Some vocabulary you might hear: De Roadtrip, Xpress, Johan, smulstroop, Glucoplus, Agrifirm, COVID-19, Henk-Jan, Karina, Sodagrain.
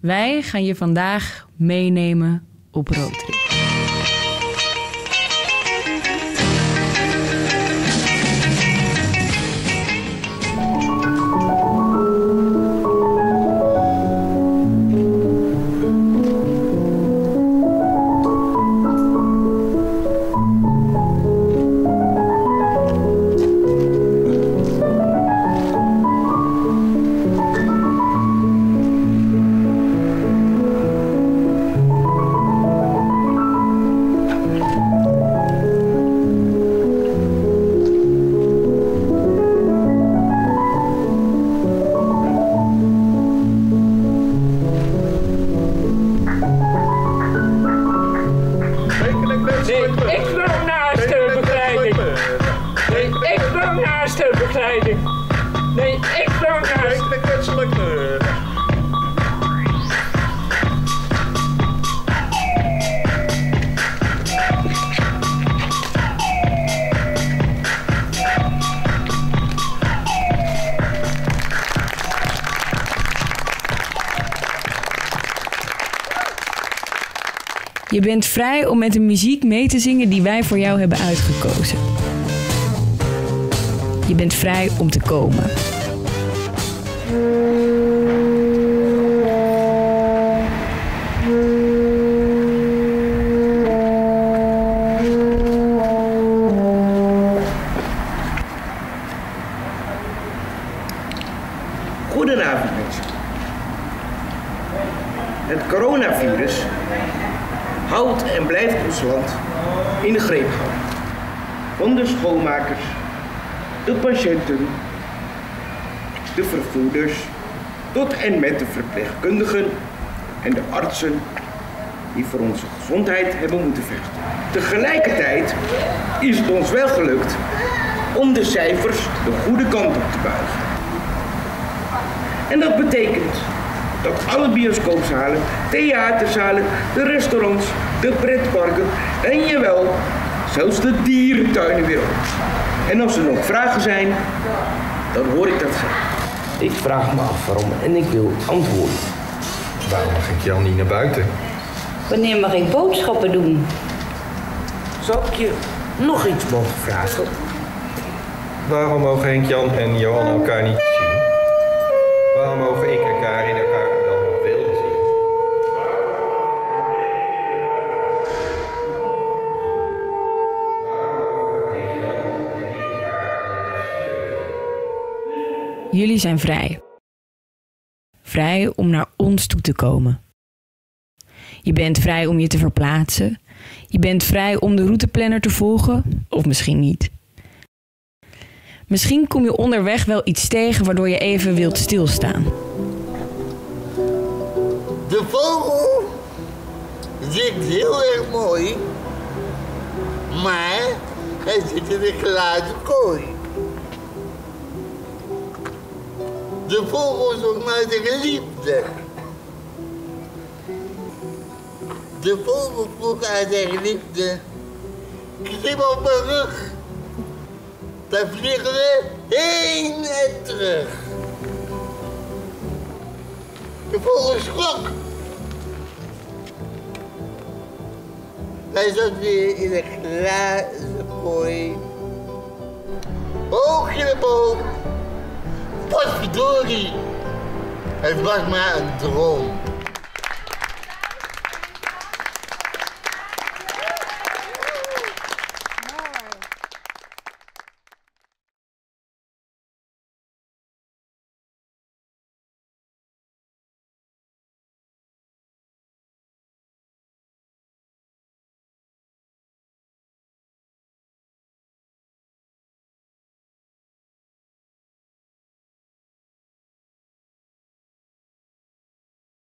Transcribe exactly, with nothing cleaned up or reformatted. Wij gaan je vandaag meenemen op roadtrip. Je bent vrij om met de muziek mee te zingen die wij voor jou hebben uitgekozen. Je bent vrij om te komen. Goedenavond, mensen. Het coronavirus houdt en blijft ons land in de greep houden. Van de schoonmakers, de patiënten, de vervoerders, tot en met de verpleegkundigen en de artsen die voor onze gezondheid hebben moeten vechten. Tegelijkertijd is het ons wel gelukt om de cijfers de goede kant op te buigen. En dat betekent dat alle bioscoopzalen, theaterzalen, de restaurants, de pretparken en jawel, zelfs de dierentuinen weer op. En als er nog vragen zijn, dan hoor ik dat graag. Ik vraag me af waarom en ik wil antwoorden. Waarom mag ik jou niet naar buiten? Wanneer mag ik boodschappen doen? Zal ik je nog iets mogen vragen? Waarom mogen Henk-Jan en Johan elkaar niet zien? Waarom mogen ik en Karina elkaar dan nog willen zien? Jullie zijn vrij. Vrij om naar ons toe te komen. Je bent vrij om je te verplaatsen. Je bent vrij om de routeplanner te volgen, of misschien niet. Misschien kom je onderweg wel iets tegen waardoor je even wilt stilstaan. De vogel zingt heel erg mooi, maar hij zit in een glazen kooi. De vogel is ook maar de geliefde. De vogel vroeg aan zijn geliefde, knip op mijn rug. Daar vliegen we heen en terug. De vogel schrok. Hij zat weer in een glazen kooi. Hoog in de boom. Potverdorie. Het was maar een droom.